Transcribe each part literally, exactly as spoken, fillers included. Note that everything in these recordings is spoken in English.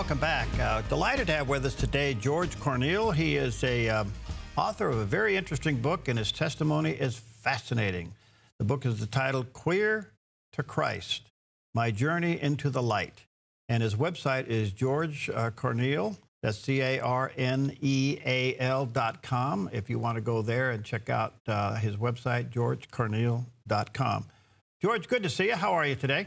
Welcome back. Uh, delighted to have with us today George Carneal. He is a um, author of a very interesting book, and his testimony is fascinating. The book is titled Queer to Christ, My Journey into the Light. And his website is George uh, Carneal. That's C A R N E A L dot com. If you want to go there and check out uh, his website, george carneal dot com. George, good to see you. How are you today?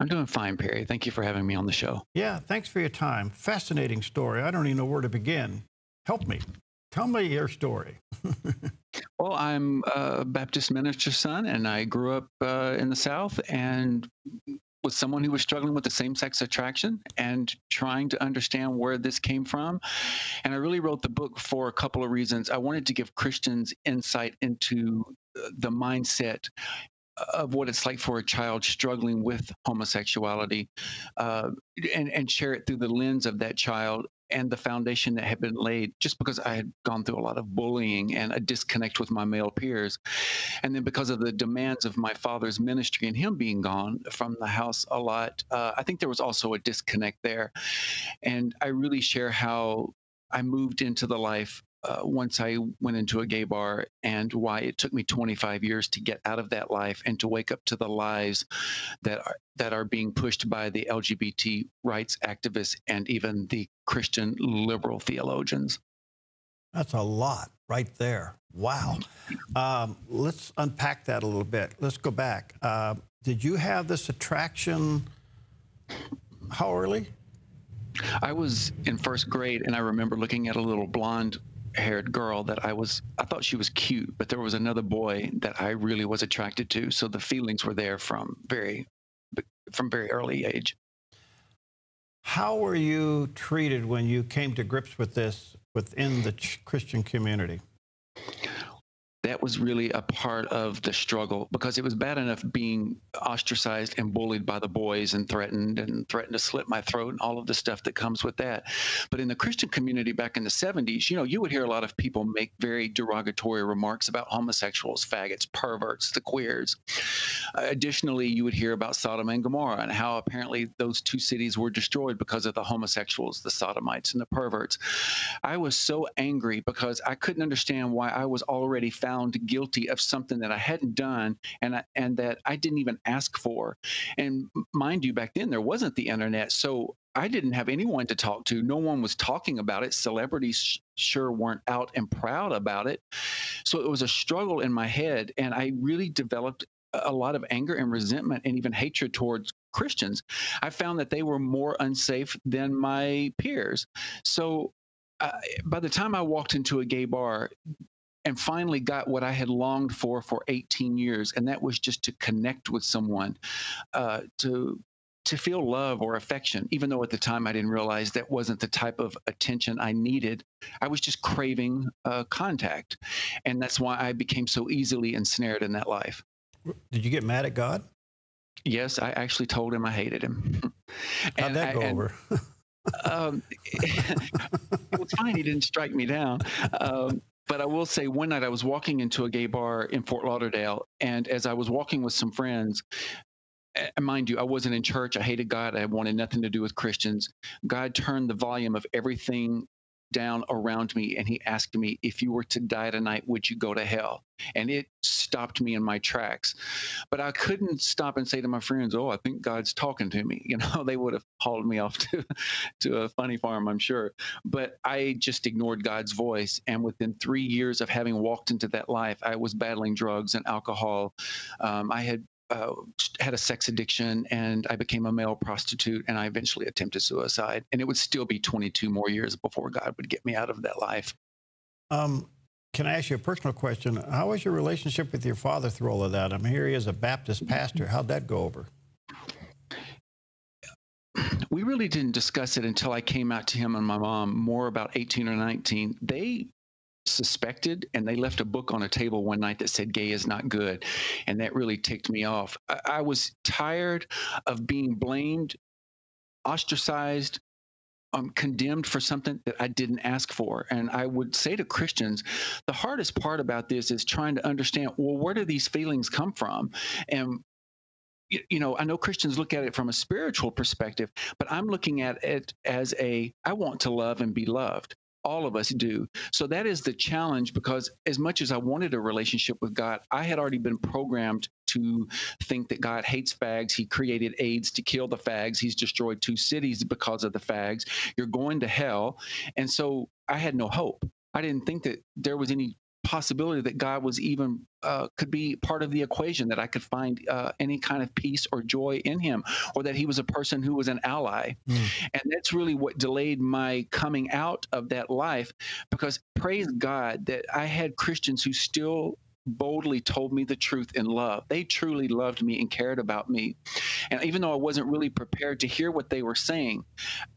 I'm doing fine, Perry. Thank you for having me on the show. Yeah, thanks for your time. Fascinating story. I don't even know where to begin. Help me. Tell me your story. Well, I'm a Baptist minister son, and I grew up uh, in the South and with someone who was struggling with the same-sex attraction and trying to understand where this came from. And I really wrote the book for a couple of reasons. I wanted to give Christians insight into the mindset of what it's like for a child struggling with homosexuality uh, and, and share it through the lens of that child and the foundation that had been laid, just because I had gone through a lot of bullying and a disconnect with my male peers. And then because of the demands of my father's ministry and him being gone from the house a lot, uh, I think there was also a disconnect there. And I really share how I moved into the life Uh, once I went into a gay bar, and why it took me twenty-five years to get out of that life and to wake up to the lies that are that are being pushed by the L G B T rights activists and even the Christian liberal theologians. That's a lot right there. Wow. Um, let's unpack that a little bit. Let's go back. Uh, did you have this attraction? How early? I was in first grade, and I remember looking at a little blonde haired girl that I was, I thought she was cute, but there was another boy that I really was attracted to. So the feelings were there from very, from very early age. How were you treated when you came to grips with this within the Christian community? That was really a part of the struggle, because it was bad enough being ostracized and bullied by the boys and threatened and threatened to slit my throat and all of the stuff that comes with that. But in the Christian community back in the seventies, you know, you would hear a lot of people make very derogatory remarks about homosexuals, faggots, perverts, the queers. Uh, additionally, you would hear about Sodom and Gomorrah and how apparently those two cities were destroyed because of the homosexuals, the sodomites and the perverts. I was so angry because I couldn't understand why I was already found Found guilty of something that I hadn't done, and I, and that I didn't even ask for. And mind you, back then there wasn't the internet, so I didn't have anyone to talk to. No one was talking about it. Celebrities sh sure weren't out and proud about it. So it was a struggle in my head, and I really developed a lot of anger and resentment and even hatred towards Christians. I found that they were more unsafe than my peers. So uh, by the time I walked into a gay bar and finally got what I had longed for for eighteen years, and that was just to connect with someone, uh, to to feel love or affection, even though at the time I didn't realize that wasn't the type of attention I needed. I was just craving uh, contact, and that's why I became so easily ensnared in that life. Did you get mad at God? Yes, I actually told him I hated him. How'd that I, go and, over? um, it was fine. He didn't strike me down. Um, But I will say, one night I was walking into a gay bar in Fort Lauderdale, and as I was walking with some friends, and mind you, I wasn't in church. I hated God. I wanted nothing to do with Christians. God turned the volume of everything down around me, and he asked me, if you were to die tonight, would you go to hell? And it stopped me in my tracks. But I couldn't stop and say to my friends, oh, I think God's talking to me. You know, they would have hauled me off to, to a funny farm, I'm sure. But I just ignored God's voice. And within three years of having walked into that life, I was battling drugs and alcohol. Um, I had Uh, had a sex addiction, and I became a male prostitute, and I eventually attempted suicide. And it would still be twenty-two more years before God would get me out of that life. Um, can I ask you a personal question? How was your relationship with your father through all of that? I mean, here he is, a Baptist pastor. How'd that go over? We really didn't discuss it until I came out to him and my mom, more about eighteen or nineteen. They suspected, and they left a book on a table one night that said gay is not good, and that really ticked me off. I, I was tired of being blamed, ostracized, um, condemned for something that I didn't ask for. And I would say to Christians, the hardest part about this is trying to understand, well, where do these feelings come from? And you know, I know Christians look at it from a spiritual perspective, but I'm looking at it as a, I want to love and be loved. All of us do. So that is the challenge, because as much as I wanted a relationship with God, I had already been programmed to think that God hates fags. He created AIDS to kill the fags. He's destroyed two cities because of the fags. You're going to hell. And so I had no hope. I didn't think that there was any possibility that God was even uh, could be part of the equation, that I could find uh, any kind of peace or joy in him, or that he was a person who was an ally. Mm. And that's really what delayed my coming out of that life, because praise God that I had Christians who still boldly told me the truth in love. They truly loved me and cared about me. And even though I wasn't really prepared to hear what they were saying,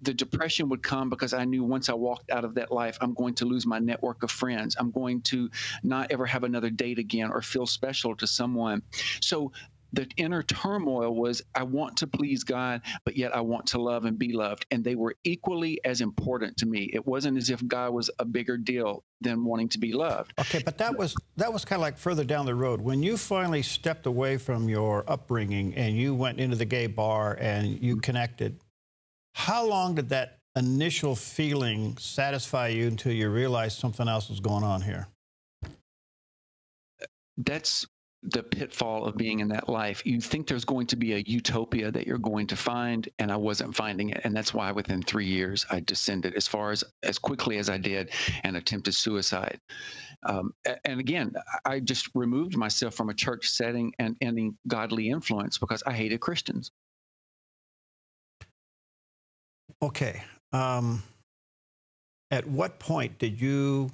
the depression would come because I knew once I walked out of that life, I'm going to lose my network of friends. I'm going to not ever have another date again or feel special to someone. So the inner turmoil was, I want to please God, but yet I want to love and be loved. And they were equally as important to me. It wasn't as if God was a bigger deal than wanting to be loved. Okay, but that was that was kind of like further down the road. When you finally stepped away from your upbringing and you went into the gay bar and you connected, how long did that initial feeling satisfy you until you realized something else was going on here? That's the pitfall of being in that life. You think there's going to be a utopia that you're going to find, and I wasn't finding it. And that's why within three years, I descended as far as, as quickly as I did, and attempted suicide. Um, and again, I just removed myself from a church setting and any godly influence because I hated Christians. Okay. Um, at what point did you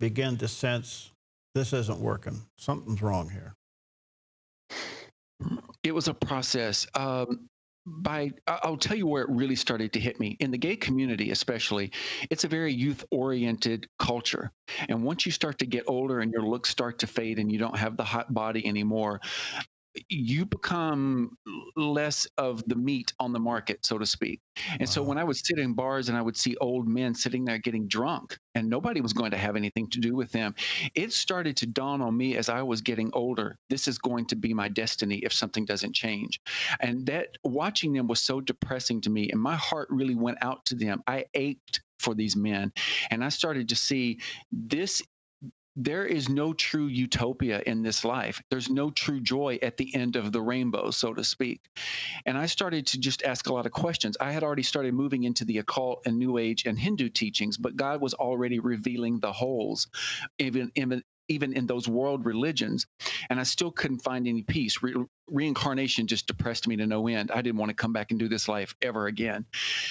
begin to sense this isn't working? Something's wrong here. It was a process. Um, by I'll tell you where it really started to hit me. In the gay community especially, it's a very youth-oriented culture. And once you start to get older and your looks start to fade and you don't have the hot body anymore, you become less of the meat on the market, so to speak. And wow. So when I would sit in bars and I would see old men sitting there getting drunk and nobody was going to have anything to do with them, it started to dawn on me as I was getting older, this is going to be my destiny if something doesn't change. And that watching them was so depressing to me. And my heart really went out to them. I ached for these men. And I started to see this. There is no true utopia in this life. There's no true joy at the end of the rainbow, so to speak. And I started to just ask a lot of questions. I had already started moving into the occult and New Age and Hindu teachings, but God was already revealing the holes, even even, even in those world religions. And I still couldn't find any peace. Re reincarnation just depressed me to no end. I didn't want to come back and do this life ever again.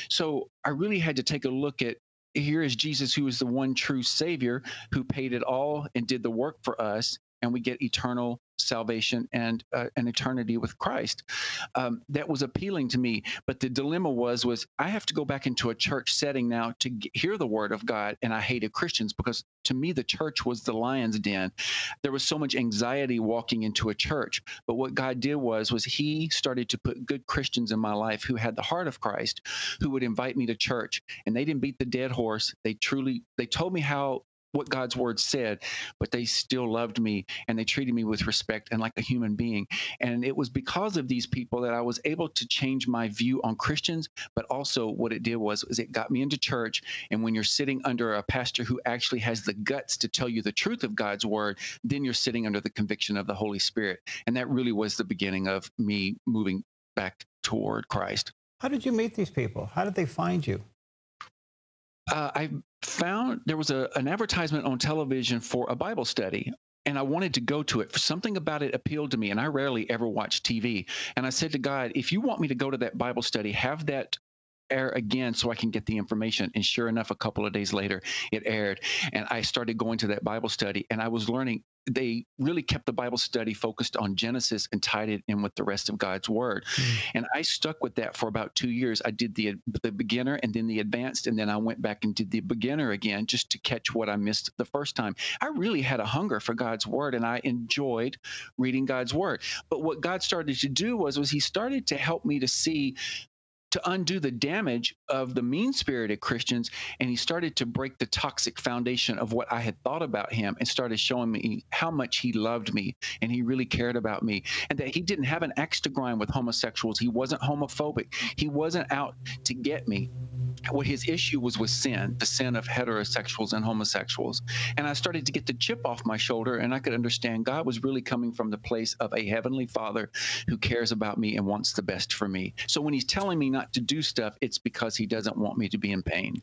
So I really had to take a look at, here is Jesus, who is the one true Savior, who paid it all and did the work for us, and we get eternal salvation and uh, an eternity with Christ. Um, that was appealing to me. But the dilemma was, was I have to go back into a church setting now to get, hear the word of God. And I hated Christians because to me, the church was the lion's den. There was so much anxiety walking into a church. But what God did was, was he started to put good Christians in my life who had the heart of Christ, who would invite me to church, and they didn't beat the dead horse. They truly, they told me how what God's word said, but they still loved me and they treated me with respect and like a human being. And it was because of these people that I was able to change my view on Christians. But also what it did was, was it got me into church. And when you're sitting under a pastor who actually has the guts to tell you the truth of God's word, then you're sitting under the conviction of the Holy Spirit. And that really was the beginning of me moving back toward Christ. How did you meet these people? How did they find you? Uh, I found there was a, an advertisement on television for a Bible study, and I wanted to go to it. Something about it appealed to me, and I rarely ever watch T V. And I said to God, if you want me to go to that Bible study, have that air again so I can get the information. And sure enough, a couple of days later, it aired, and I started going to that Bible study, and I was learning. They really kept the Bible study focused on Genesis and tied it in with the rest of God's word. Mm. And I stuck with that for about two years. I did the the beginner and then the advanced, and then I went back and did the beginner again just to catch what I missed the first time. I really had a hunger for God's word, and I enjoyed reading God's word. But what God started to do was, was he started to help me to see to undo the damage of the mean-spirited Christians, and he started to break the toxic foundation of what I had thought about him and started showing me how much he loved me and he really cared about me, and that he didn't have an axe to grind with homosexuals. He wasn't homophobic. He wasn't out to get me. What his issue was was sin, the sin of heterosexuals and homosexuals. And I started to get the chip off my shoulder, and I could understand God was really coming from the place of a heavenly Father who cares about me and wants the best for me. So when he's telling me not to do stuff, it's because he doesn't want me to be in pain.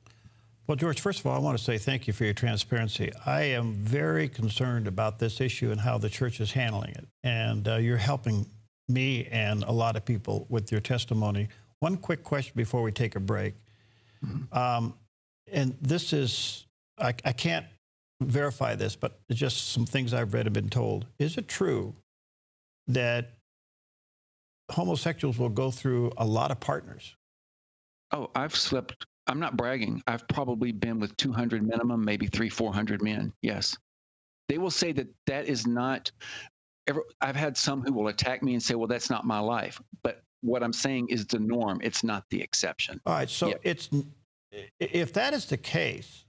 Well, George, first of all, I want to say thank you for your transparency. I am very concerned about this issue and how the church is handling it. And uh, you're helping me and a lot of people with your testimony. One quick question before we take a break. Um, and this is, I, I can't verify this, but it's just some things I've read have been told. Is it true that homosexuals will go through a lot of partners? Oh, I've slept, I'm not bragging. I've probably been with two hundred minimum, maybe three, four hundred men. Yes. They will say that that is not, ever, I've had some who will attack me and say, well, that's not my life. But what I'm saying is the norm. It's not the exception. All right. So yeah. it's, if that is the case,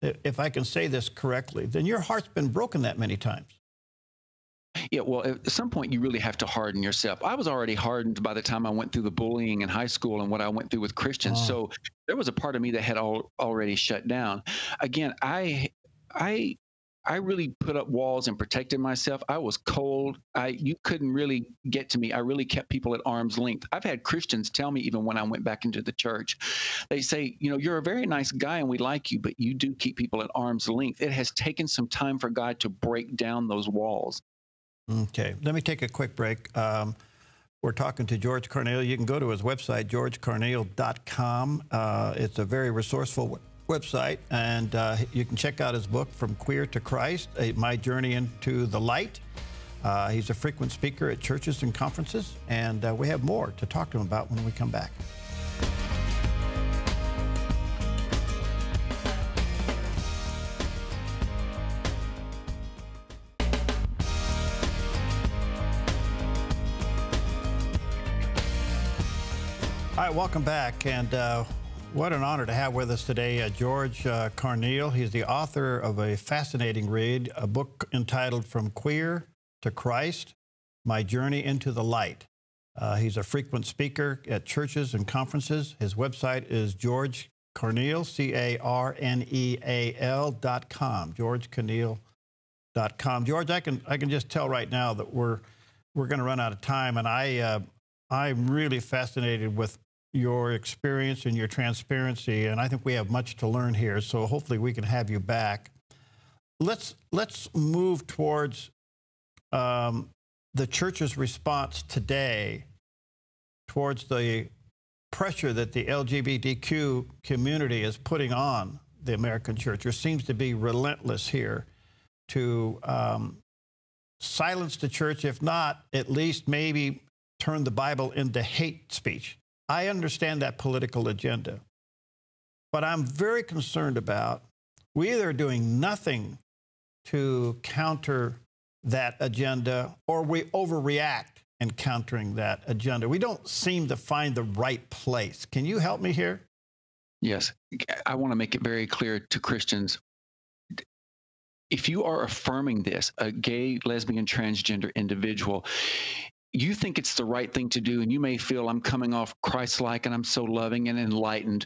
if I can say this correctly, then your heart's been broken that many times. Yeah, well, at some point, you really have to harden yourself. I was already hardened by the time I went through the bullying in high school and what I went through with Christians. Oh. So there was a part of me that had all, already shut down. Again, I, I, I really put up walls and protected myself. I was cold. I you couldn't really get to me. I really kept people at arm's length. I've had Christians tell me, even when I went back into the church, they say, you know, you're a very nice guy and we like you, but you do keep people at arm's length. It has taken some time for God to break down those walls. Okay. Let me take a quick break. Um, we're talking to George Carneal. You can go to his website, george carneal dot com. Uh, it's a very resourceful website, and uh, you can check out his book, From Queer to Christ, a, My Journey into the Light. Uh, he's a frequent speaker at churches and conferences, and uh, we have more to talk to him about when we come back. All right, welcome back, and uh, what an honor to have with us today uh, George uh, Carneal. He's the author of a fascinating read, a book entitled From Queer to Christ, My Journey into the Light. Uh, he's a frequent speaker at churches and conferences. His website is george carneal, C A R N E A L dot com, george carneal dot com. George, I can, I can just tell right now that we're, we're going to run out of time, and I, uh, I'm really fascinated with your experience and your transparency, and I think we have much to learn here, so hopefully we can have you back. Let's, let's move towards um, the church's response today towards the pressure that the L G B T Q community is putting on the American church. There seems to be relentless here to um, silence the church, if not, at least maybe turn the Bible into hate speech. I understand that political agenda, but I'm very concerned about we either are doing nothing to counter that agenda or we overreact in countering that agenda. We don't seem to find the right place. Can you help me here? Yes. I want to make it very clear to Christians. If you are affirming this, a gay, lesbian, transgender individual, you think it's the right thing to do, and you may feel I'm coming off Christ-like and I'm so loving and enlightened.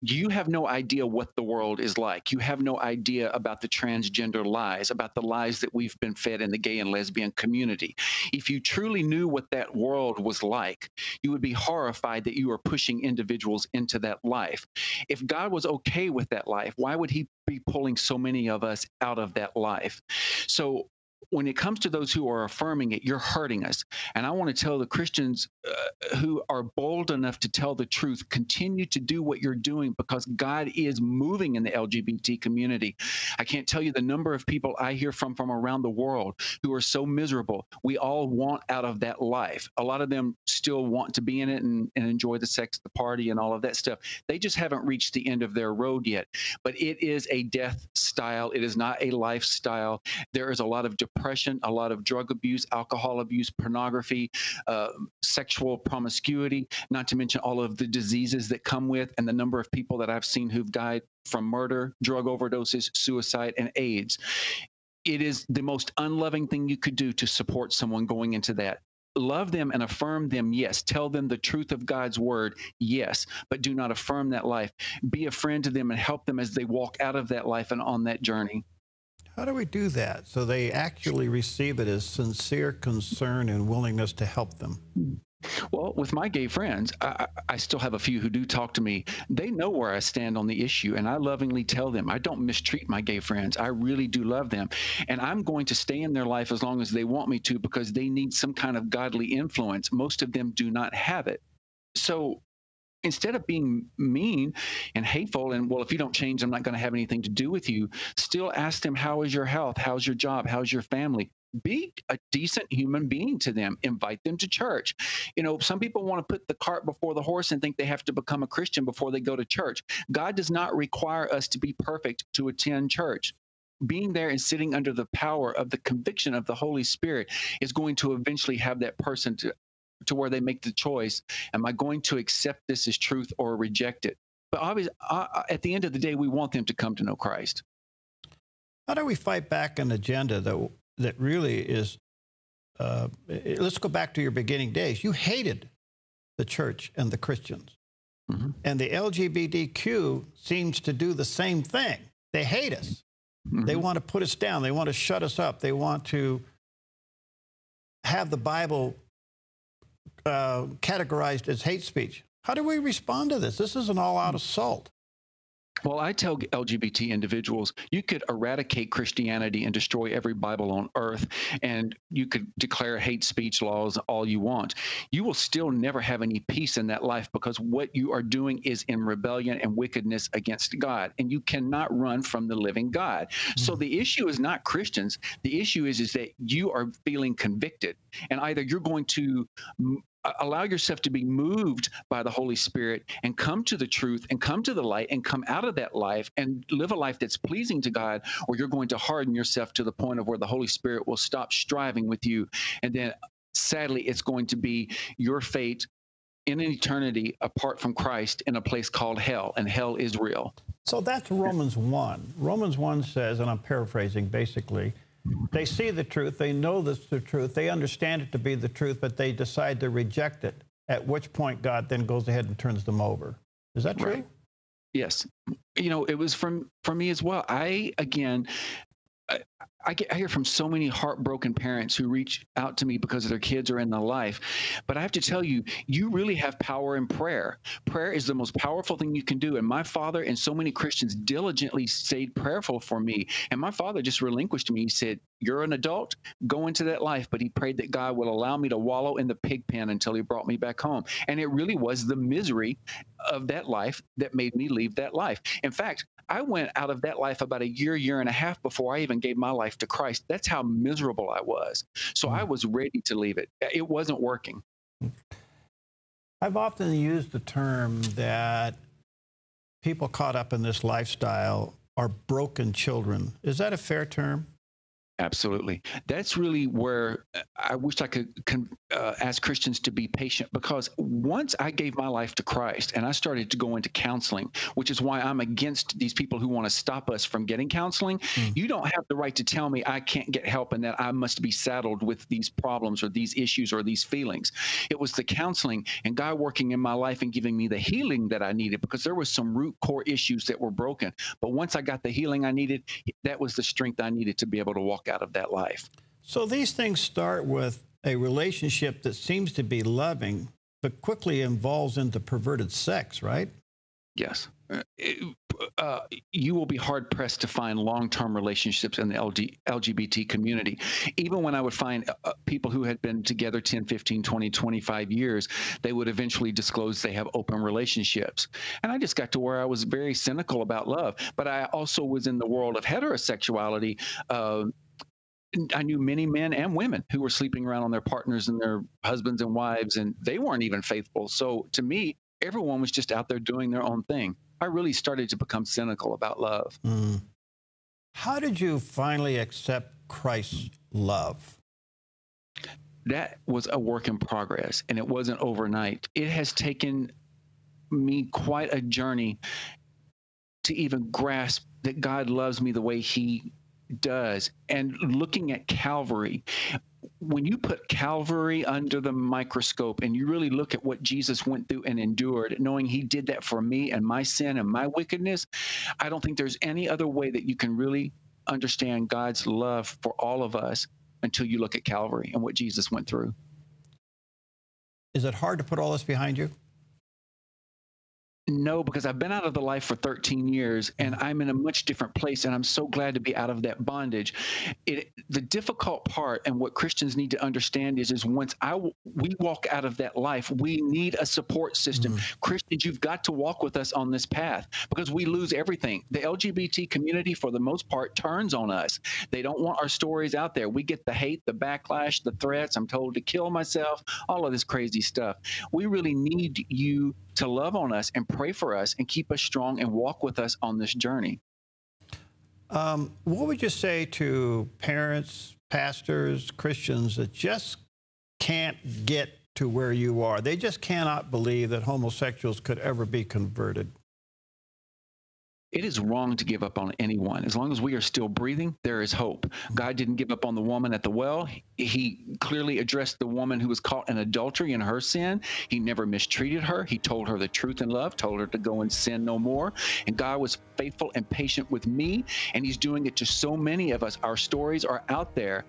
You have no idea what the world is like. You have no idea about the transgender lies, about the lies that we've been fed in the gay and lesbian community. If you truly knew what that world was like, you would be horrified that you are pushing individuals into that life. If God was okay with that life, why would he be pulling so many of us out of that life? So when it comes to those who are affirming it, you're hurting us. And I want to tell the Christians uh, who are bold enough to tell the truth, continue to do what you're doing because God is moving in the L G B T community. I can't tell you the number of people I hear from from around the world who are so miserable. We all want out of that life. A lot of them still want to be in it and, and enjoy the sex, the party, and all of that stuff. They just haven't reached the end of their road yet. But it is a death style. It is not a lifestyle. There is a lot of depression. depression, a lot of drug abuse, alcohol abuse, pornography, uh, sexual promiscuity, not to mention all of the diseases that come with, and the number of people that I've seen who've died from murder, drug overdoses, suicide, and AIDS. It is the most unloving thing you could do to support someone going into that. Love them and affirm them, yes. Tell them the truth of God's word, yes, but do not affirm that life. Be a friend to them and help them as they walk out of that life and on that journey. How do we do that so they actually receive it as sincere concern and willingness to help them? Well, with my gay friends, I, I still have a few who do talk to me. They know where I stand on the issue, and I lovingly tell them I don't mistreat my gay friends. I really do love them, and I'm going to stay in their life as long as they want me to, because they need some kind of godly influence. Most of them do not have it. So instead of being mean and hateful and, well, if you don't change, I'm not going to have anything to do with you, still ask them, how is your health? How's your job? How's your family? Be a decent human being to them. Invite them to church. You know, some people want to put the cart before the horse and think they have to become a Christian before they go to church. God does not require us to be perfect to attend church. Being there and sitting under the power of the conviction of the Holy Spirit is going to eventually have that person to, to where they make the choice. Am I going to accept this as truth or reject it? But obviously, uh, at the end of the day, we want them to come to know Christ. How do we fight back an agenda that that really is, uh, let's go back to your beginning days. You hated the church and the Christians. Mm-hmm. And the L G B T Q seems to do the same thing. They hate us. Mm-hmm. They want to put us down. They want to shut us up. They want to have the Bible uh, categorized as hate speech. How do we respond to this? This is an all-out assault. Well, I tell L G B T individuals, you could eradicate Christianity and destroy every Bible on earth, and you could declare hate speech laws all you want. You will still never have any peace in that life, because what you are doing is in rebellion and wickedness against God, and you cannot run from the living God. Mm-hmm. So the issue is not Christians. The issue is, is that you are feeling convicted, and either you're going to allow yourself to be moved by the Holy Spirit and come to the truth and come to the light and come out of that life and live a life that's pleasing to God, or you're going to harden yourself to the point of where the Holy Spirit will stop striving with you. And then, sadly, it's going to be your fate in an eternity apart from Christ in a place called hell, and hell is real. So that's Romans one. Romans one says, and I'm paraphrasing basically, they see the truth, they know that's the truth, they understand it to be the truth, but they decide to reject it, at which point God then goes ahead and turns them over. Is that true? Right. Yes. You know, it was from, for me as well. I, again, I, I, get, I hear from so many heartbroken parents who reach out to me because their kids are in the life. But I have to tell you, you really have power in prayer. Prayer is the most powerful thing you can do. And my father and so many Christians diligently stayed prayerful for me. And my father just relinquished me. He said, you're an adult, go into that life. But he prayed that God will allow me to wallow in the pig pen until he brought me back home. And it really was the misery of that life that made me leave that life. In fact, I went out of that life about a year, year and a half before I even gave my life to Christ. That's how miserable I was. So I was ready to leave it. It wasn't working. I've often used the term that people caught up in this lifestyle are broken children. Is that a fair term? Absolutely. That's really where I wish I could uh, ask Christians to be patient, because once I gave my life to Christ and I started to go into counseling, which is why I'm against these people who want to stop us from getting counseling. Mm. You don't have the right to tell me I can't get help and that I must be saddled with these problems or these issues or these feelings. It was the counseling and God working in my life and giving me the healing that I needed, because there was some root core issues that were broken. But once I got the healing I needed, that was the strength I needed to be able to walk out of that life. So these things start with a relationship that seems to be loving, but quickly evolves into perverted sex, right? Yes. It, uh, you will be hard-pressed to find long-term relationships in the L G B T community. Even when I would find uh, people who had been together ten, fifteen, twenty, twenty-five years, they would eventually disclose they have open relationships. And I just got to where I was very cynical about love, but I also was in the world of heterosexuality. Uh, I knew many men and women who were sleeping around on their partners and their husbands and wives, and they weren't even faithful. So to me, everyone was just out there doing their own thing. I really started to become cynical about love. Mm. How did you finally accept Christ's love? That was a work in progress, and it wasn't overnight. It has taken me quite a journey to even grasp that God loves me the way he does. And looking at Calvary, when you put Calvary under the microscope and you really look at what Jesus went through and endured, knowing he did that for me and my sin and my wickedness, I don't think there's any other way that you can really understand God's love for all of us until you look at Calvary and what Jesus went through. Is it hard to put all this behind you? No, because I've been out of the life for thirteen years, and I'm in a much different place, and I'm so glad to be out of that bondage. It, the difficult part, and what Christians need to understand is, is once I, we walk out of that life, we need a support system. Mm-hmm. Christians, you've got to walk with us on this path, because we lose everything. The L G B T community, for the most part, turns on us. They don't want our stories out there. We get the hate, the backlash, the threats. I'm told to kill myself, all of this crazy stuff. We really need you to love on us and pray for us and keep us strong and walk with us on this journey. Um, what would you say to parents, pastors, Christians that just can't get to where you are? They just cannot believe that homosexuals could ever be converted. It is wrong to give up on anyone. As long as we are still breathing, there is hope. God didn't give up on the woman at the well. He clearly addressed the woman who was caught in adultery and her sin. He never mistreated her. He told her the truth in love, told her to go and sin no more. And God was faithful and patient with me, and he's doing it to so many of us. Our stories are out there.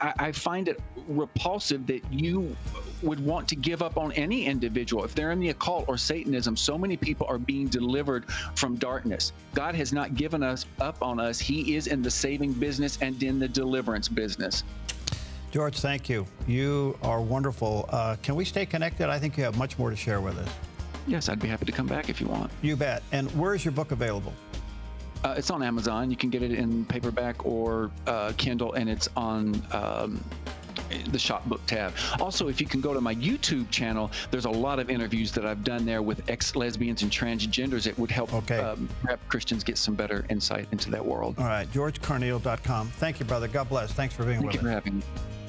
I, I find it repulsive that you would want to give up on any individual. If they're in the occult or Satanism, so many people are being delivered from darkness. God has not given us up on us. He is in the saving business and in the deliverance business. George, thank you. You are wonderful. Uh, can we stay connected? I think you have much more to share with us. Yes, I'd be happy to come back if you want. You bet. And where is your book available? Uh, it's on Amazon. You can get it in paperback or uh, Kindle, and it's on um, the shop book tab. Also, if you can go to my YouTube channel, there's a lot of interviews that I've done there with ex-lesbians and transgenders. It would help okay. um, perhaps Christians get some better insight into that world. All right, george carneal dot com. Thank you, brother. God bless. Thanks for being Thank with us. Thank you for having me.